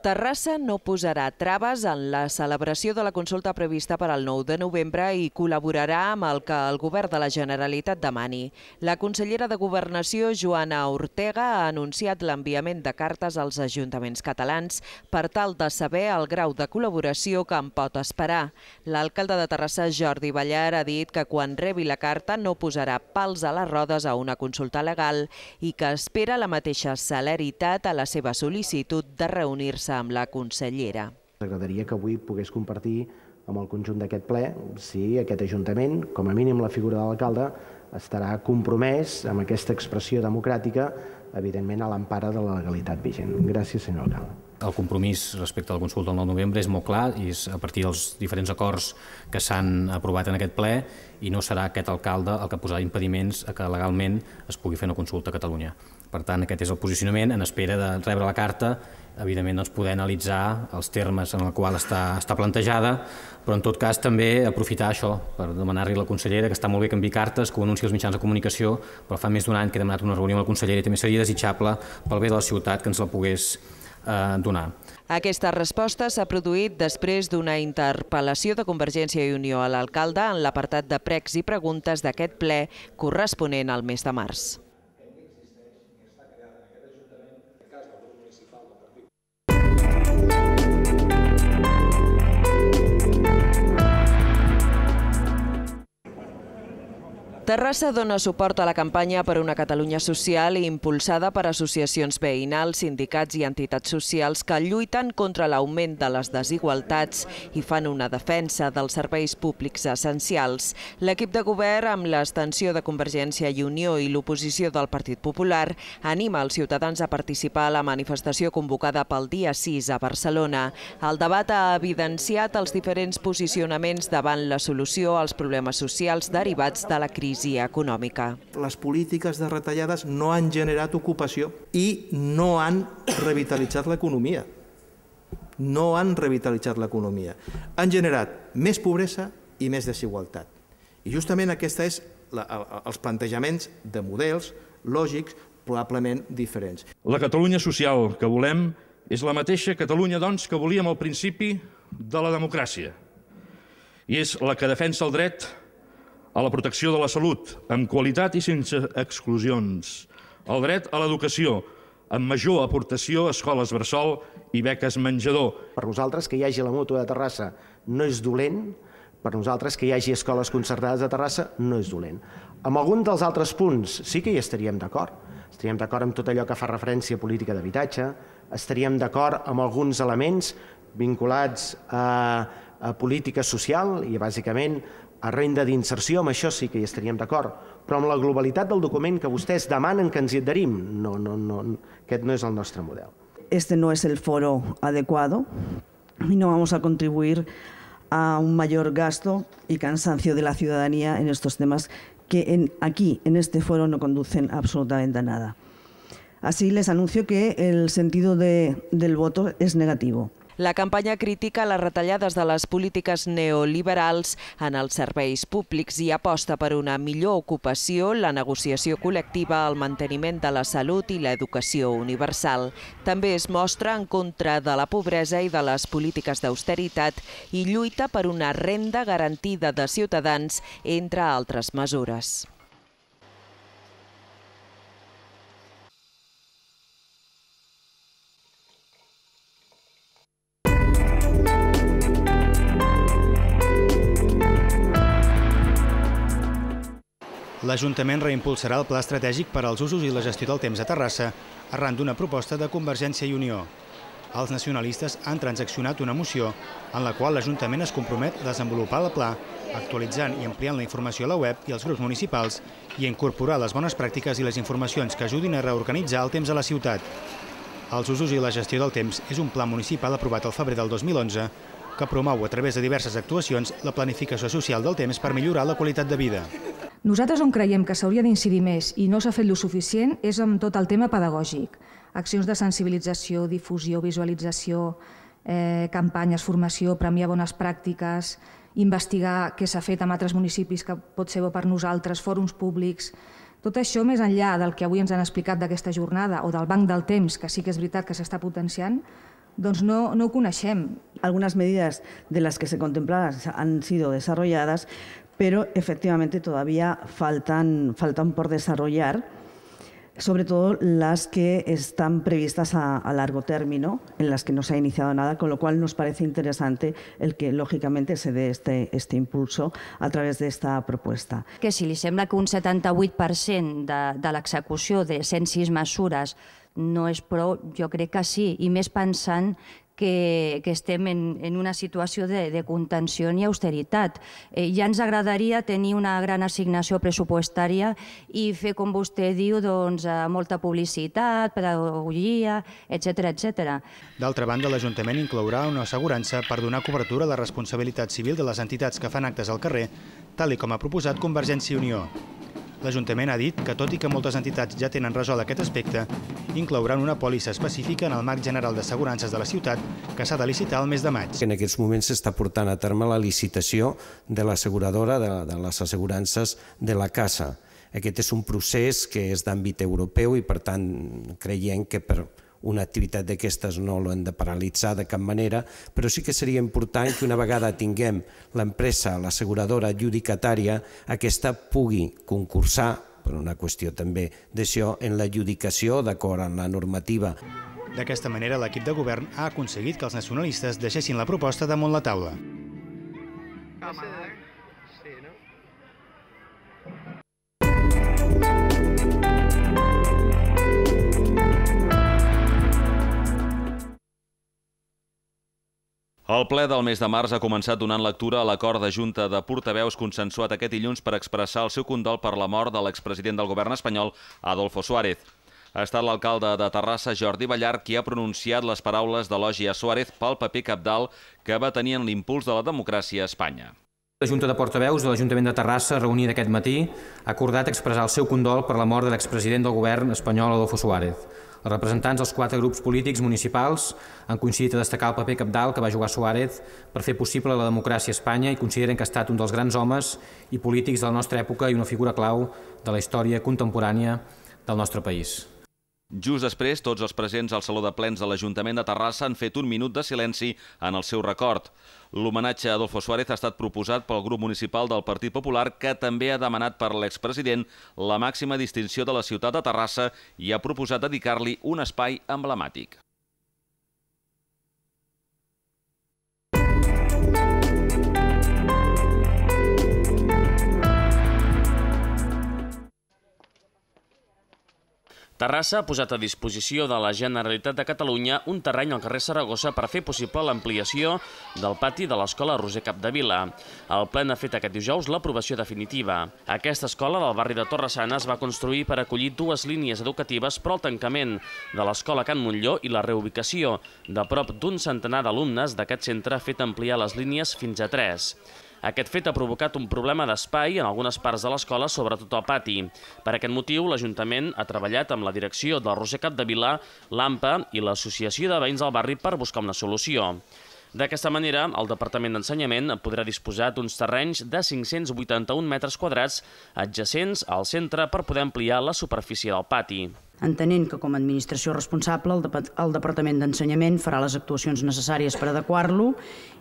Terrassa no posarà traves en la celebració de la consulta prevista per al 9 de novembre i col·laborarà amb el que el govern de la Generalitat demani. La consellera de Governació, Joana Ortega, ha anunciat l'enviament de cartes als ajuntaments catalans per tal de saber el grau de col·laboració que en pot esperar. L'alcalde de Terrassa, Jordi Ballart, ha dit que quan rebi la carta no posarà pals a les rodes a una consulta legal i que espera la mateixa celeritat a la seva sol·licitud de reunir-se amb la consellera. Ens agradaria que avui pogués compartir amb el conjunt d'aquest ple si aquest Ajuntament, com a mínim la figura de l'alcalde, estarà compromès amb aquesta expressió democràtica, evidentment a l'empara de la legalitat vigent. Gràcies, senyor alcalde. El compromís respecte a la consulta del 9 de novembre és molt clar i és a partir dels diferents acords que s'han aprovat en aquest ple i no serà aquest alcalde el que posarà impediments a que legalment es pugui fer una consulta a Catalunya. Per tant, aquest és el posicionament en espera de rebre la carta. Evidentment, poder analitzar els termes en el qual està plantejada, però en tot cas també aprofitar això per demanar-li a la consellera, que està molt bé que enviï cartes, que ho anunciï als mitjans de comunicació, però fa més d'un any que he demanat una reunió amb la consellera i també seria desitjable pel bé de la ciutat que ens la pogués donar. Aquesta resposta s'ha produït després d'una interpel·lació de Convergència i Unió a l'alcalde en l'apartat de pregs i preguntes d'aquest ple corresponent al mes de març. Terrassa dona suport a la campanya per una Catalunya social i impulsada per associacions veïnals, sindicats i entitats socials que lluiten contra l'augment de les desigualtats i fan una defensa dels serveis públics essencials. L'equip de govern, amb l'abstenció de Convergència i Unió i l'oposició del Partit Popular, anima els ciutadans a participar a la manifestació convocada pel dia 6 a Barcelona. El debat ha evidenciat els diferents posicionaments davant la solució als problemes socials derivats de la crisi econòmica. Les polítiques de retallades no han generat ocupació i no han revitalitzat l'economia. No han revitalitzat l'economia. Han generat més pobresa i més desigualtat. I justament aquesta és els plantejaments de models lògics probablement diferents. La Catalunya social que volem és la mateixa Catalunya, doncs, que volíem al principi de la democràcia. I és la que defensa el dret a la protecció de la salut, amb qualitat i sense exclusions, el dret a l'educació, amb major aportació a escoles bressol i beques menjador. Per nosaltres, que hi hagi la Mutua de Terrassa no és dolent, per nosaltres, que hi hagi escoles concertades de Terrassa no és dolent. Amb algun dels altres punts sí que hi estaríem d'acord. Estaríem d'acord amb tot allò que fa referència a política d'habitatge, estaríem d'acord amb alguns elements vinculats a política social i, bàsicament, a renda d'inserció, amb això sí que hi estaríem d'acord, però amb la globalitat del document que vostès demanen que ens hi adherim, aquest no és el nostre model. Este no es el foro adecuado y no vamos a contribuir a un mayor gasto y cansancio de la ciudadanía en estos temas que aquí, en este foro, no conducen absolutamente a nada. Así les anuncio que el sentido del voto es negativo. La campanya critica les retallades de les polítiques neoliberals en els serveis públics i aposta per una millor ocupació, la negociació col·lectiva, el manteniment de la salut i l'educació universal. També es mostra en contra de la pobresa i de les polítiques d'austeritat i lluita per una renda garantida de ciutadans, entre altres mesures. L'Ajuntament reimpulsarà el Pla Estratègic per als Usos i la Gestió del Temps a Terrassa arran d'una proposta de Convergència i Unió. Els nacionalistes han transaccionat una moció en la qual l'Ajuntament es compromet a desenvolupar el pla, actualitzant i ampliant la informació a la web i als grups municipals i a incorporar les bones pràctiques i les informacions que ajudin a reorganitzar el temps a la ciutat. Els Usos i la Gestió del Temps és un pla municipal aprovat al febrer del 2011 que promou a través de diverses actuacions la planificació social del temps per millorar la qualitat de vida. Nosaltres on creiem que s'hauria d'incidir més i no s'ha fet lo suficient és amb tot el tema pedagògic. Accions de sensibilització, difusió, visualització, campanyes, formació, premiar bones pràctiques, investigar què s'ha fet en altres municipis que pot ser bo per nosaltres, fòrums públics. Tot això, més enllà del que avui ens han explicat d'aquesta jornada o del Banc del Temps, que sí que és veritat que s'està potenciant, doncs no ho coneixem. Algunas medidas de las que se contemplaban han sido desarrolladas, pero efectivamente todavía faltan por desarrollar, sobre todo las que están previstas a largo término, en las que no se ha iniciado nada, con lo cual nos parece interesante el que, lógicamente, se dé este impulso a través de esta propuesta. Que si li sembla que un 78% de l'execució de 106 mesures no és prou, jo crec que sí, i més pensant que estem en una situació de contenció i austeritat. Ja ens agradaria tenir una gran assignació pressupostària i fer, com vostè diu, molta publicitat, pedagogia, etc. D'altra banda, l'Ajuntament inclourà una assegurança per donar cobertura a la responsabilitat civil de les entitats que fan actes al carrer, tal com ha proposat Convergència i Unió. L'Ajuntament ha dit que, tot i que moltes entitats ja tenen resolt aquest aspecte, inclouran una pòlissa específica en el marc general d'assegurances de la ciutat que s'ha de licitar el mes de maig. En aquests moments s'està portant a terme la licitació de l'asseguradora de les assegurances de la casa. Aquest és un procés que és d'àmbit europeu i, per tant, creiem que per una activitat d'aquestes no l'hem de paralitzar de cap manera, però sí que seria important que una vegada tinguem l'empresa, l'asseguradora adjudicatària, aquesta pugui concursar, per una qüestió també d'això, en l'adjudicació d'acord amb la normativa. D'aquesta manera, l'equip de govern ha aconseguit que els nacionalistes deixessin la proposta damunt la taula. El ple del mes de març ha començat donant lectura a l'acord de Junta de Portaveus consensuat aquest dilluns per expressar el seu condol per la mort de l'expresident del govern espanyol, Adolfo Suárez. Ha estat l'alcalde de Terrassa, Jordi Ballart, qui ha pronunciat les paraules d'elogi a Suárez pel paper cabdal que va tenir en l'impuls de la democràcia a Espanya. La Junta de Portaveus de l'Ajuntament de Terrassa, reunida aquest matí, ha acordat expressar el seu condol per la mort de l'expresident del govern espanyol, Adolfo Suárez. Els representants dels quatre grups polítics municipals han coincidit a destacar el paper cabdal que va jugar Suárez per fer possible la democràcia a Espanya i consideren que ha estat un dels grans homes i polítics de la nostra època i una figura clau de la història contemporània del nostre país. Just després, tots els presents al Saló de Plens de l'Ajuntament de Terrassa han fet un minut de silenci en el seu record. L'homenatge a Adolfo Suárez ha estat proposat pel grup municipal del Partit Popular, que també ha demanat per l'expresident la màxima distinció de la ciutat de Terrassa i ha proposat dedicar-li un espai emblemàtic. Terrassa ha posat a disposició de la Generalitat de Catalunya un terreny al carrer Saragossa per fer possible l'ampliació del pati de l'escola Roser Capdevila. El ple n'ha fet aquest dijous l'aprovació definitiva. Aquesta escola del barri de Torresana es va construir per acollir dues línies educatives, però el tancament de l'escola Can Montlló i la reubicació de prop d'un centenar d'alumnes d'aquest centre ha fet ampliar les línies fins a 3. Aquest fet ha provocat un problema d'espai en algunes parts de l'escola, sobretot al pati. Per aquest motiu, l'Ajuntament ha treballat amb la direcció del Roser Capdevila, l'AMPA i l'Associació de Veïns del Barri per buscar una solució. D'aquesta manera, el Departament d'Ensenyament podrà disposar d'uns terrenys de 581 metres quadrats adjacents al centre per poder ampliar la superfície del pati. Entenent que com a administració responsable el Departament d'Ensenyament farà les actuacions necessàries per adequar-lo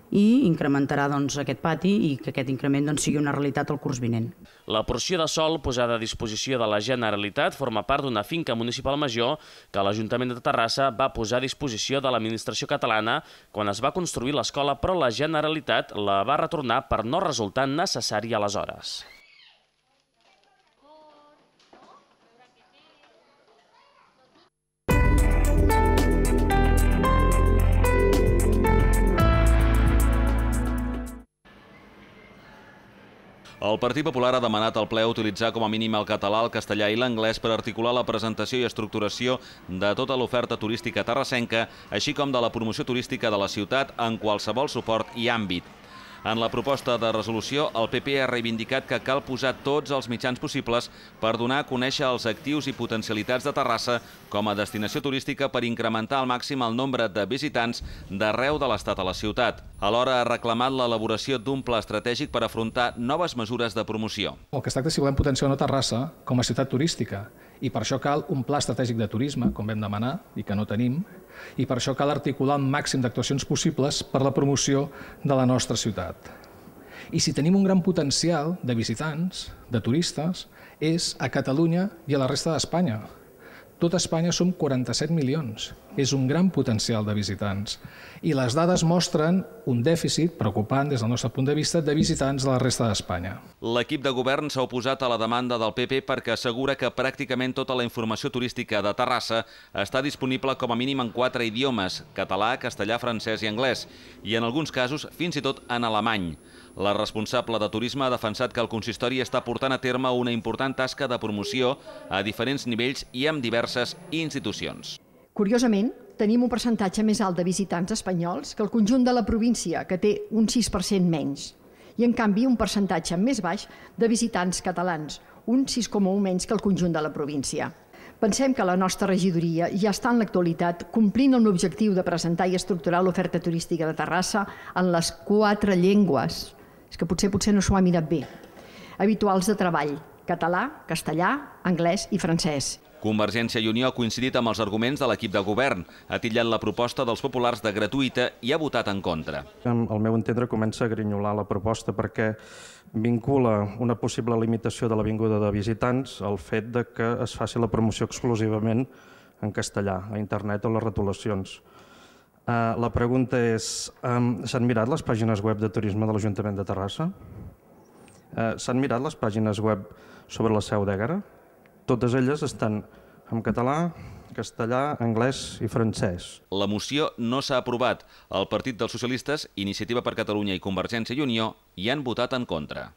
i incrementarà aquest pati i que aquest increment sigui una realitat al curs vinent. La porció de sòl posada a disposició de la Generalitat forma part d'una finca municipal major que l'Ajuntament de Terrassa va posar a disposició de l'administració catalana quan es va construir l'escola, però la Generalitat la va retornar per no resultar necessària aleshores. El Partit Popular ha demanat al ple utilitzar com a mínim el català, el castellà i l'anglès per articular la presentació i estructuració de tota l'oferta turística terrassenca, així com de la promoció turística de la ciutat en qualsevol suport i àmbit. En la proposta de resolució, el PP ha reivindicat que cal posar tots els mitjans possibles per donar a conèixer els actius i potencialitats de Terrassa com a destinació turística per incrementar al màxim el nombre de visitants d'arreu de l'estat a la ciutat. Alhora ha reclamat l'elaboració d'un pla estratègic per afrontar noves mesures de promoció. El que es tracta és si volem potenciar o no Terrassa com a ciutat turística, i per això cal un pla estratègic de turisme, com vam demanar, i que no tenim, i per això cal articular el màxim d'actuacions possibles per la promoció de la nostra ciutat. I si tenim un gran potencial de visitants, de turistes, és a Catalunya i a la resta d'Espanya. Tot Espanya som 47 milions. És un gran potencial de visitants. I les dades mostren un dèficit preocupant des del nostre punt de vista de visitants de la resta d'Espanya. L'equip de govern s'ha oposat a la demanda del PP perquè assegura que pràcticament tota la informació turística de Terrassa està disponible com a mínim en 4 idiomes, català, castellà, francès i anglès, i en alguns casos fins i tot en alemany. La responsable de Turisme ha defensat que el consistori està portant a terme una important tasca de promoció a diferents nivells i amb diverses institucions. Curiosament, tenim un percentatge més alt de visitants espanyols que el conjunt de la província, que té un 6% menys, i en canvi un percentatge més baix de visitants catalans, un 6,1 menys que el conjunt de la província. Pensem que la nostra regidoria ja està en l'actualitat complint amb l'objectiu de presentar i estructurar l'oferta turística de Terrassa en les 4 llengües, és que potser no s'ho ha mirat bé, habituals de treball, català, castellà, anglès i francès. Convergència i Unió ha coincidit amb els arguments de l'equip de govern, ha titllat la proposta dels populars de gratuïta i ha votat en contra. Al meu entendre comença a grinyolar la proposta perquè vincula una possible limitació de l'avinguda de visitants al fet que es faci la promoció exclusivament en castellà, a internet o les retolacions. La pregunta és, s'han mirat les pàgines web de turisme de l'Ajuntament de Terrassa? S'han mirat les pàgines web sobre la Seu d'Ègara? Totes elles estan en català, castellà, anglès i francès. La moció no s'ha aprovat. El Partit dels Socialistes, Iniciativa per Catalunya i Convergència i Unió hi han votat en contra.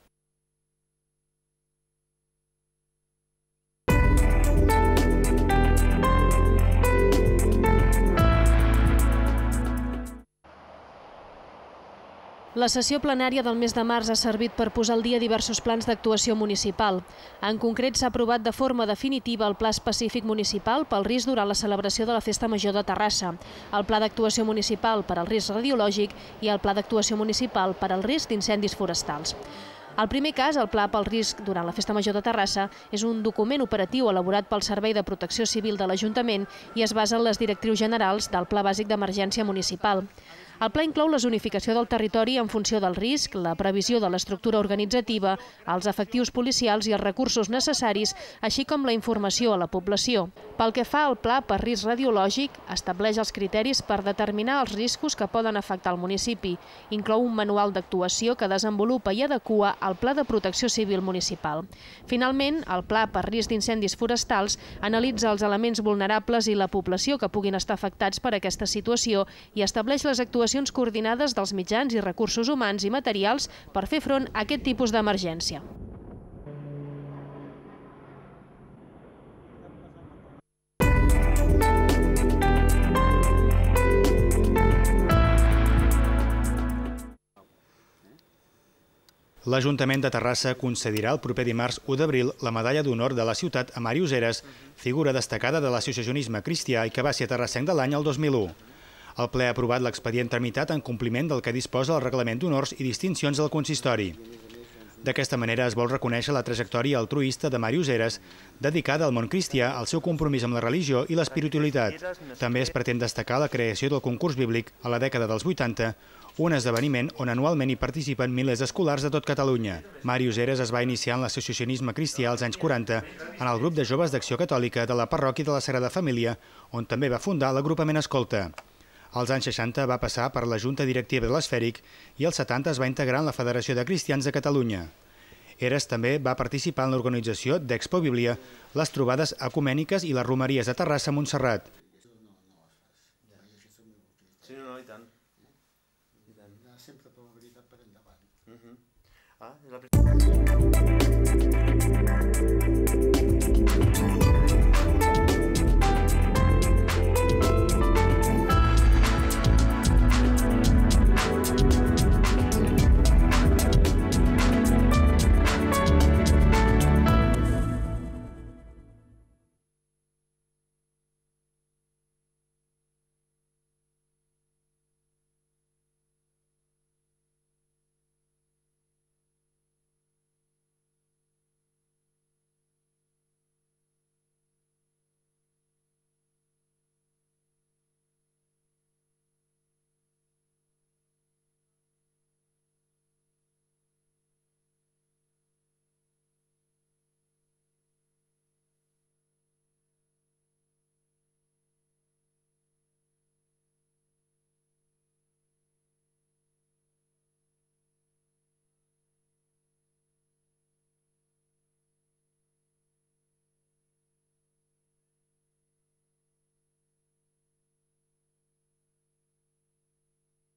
La sessió plenària del mes de març ha servit per posar al dia diversos plans d'actuació municipal. En concret, s'ha aprovat de forma definitiva el Pla Específic Municipal pel risc durant la celebració de la Festa Major de Terrassa, el Pla d'Actuació Municipal per al risc radiològic i el Pla d'Actuació Municipal per al risc d'incendis forestals. El primer cas, el Pla pel risc durant la Festa Major de Terrassa, és un document operatiu elaborat pel Servei de Protecció Civil de l'Ajuntament i es basa en les directrius generals del Pla Bàsic d'Emergència Municipal. El pla inclou la zonificació del territori en funció del risc, la previsió de l'estructura organitzativa, els efectius policials i els recursos necessaris, així com la informació a la població. Pel que fa al pla per risc radiològic, estableix els criteris per determinar els riscos que poden afectar el municipi. Inclou un manual d'actuació que desenvolupa i adequa el Pla de Protecció Civil Municipal. Finalment, el pla per risc d'incendis forestals analitza els elements vulnerables i la població que puguin estar afectats per aquesta situació i estableix les actuacions coordinades dels mitjans i recursos humans i materials per fer front a aquest tipus d'emergència. L'Ajuntament de Terrassa concedirà el proper dimarts 1 d'abril la medalla d'honor de la ciutat a Màrius Heres, figura destacada de l'associacionisme cristià i que va ser terrassenc de l'any el 2001. El ple ha aprovat l'expedient tramitat en compliment del que disposa el Reglament d'Honors i Distincions del Consistori. D'aquesta manera es vol reconèixer la trajectòria altruista de Màrius Heres, dedicada al món cristià, al seu compromís amb la religió i l'espiritualitat. També es pretén destacar la creació del concurs bíblic a la dècada dels 80, un esdeveniment on anualment hi participen milers d'escolars de tot Catalunya. Màrius Heres es va iniciar en l'associacionisme cristià als anys 40 en el grup de joves d'Acció Catòlica de la parròquia de la Sagrada Família, on també va fundar l'agrupament Escolta. Als anys 60 va passar per la Junta Directiva de l'Esfèric i als 70 es va integrar en la Federació de Cristians de Catalunya. Heres també va participar en l'organització d'Expo Bíblia, les trobades ecumèniques i les romeries de Terrassa a Montserrat. Sí, no, i tant. Sempre per la veritat per endavant.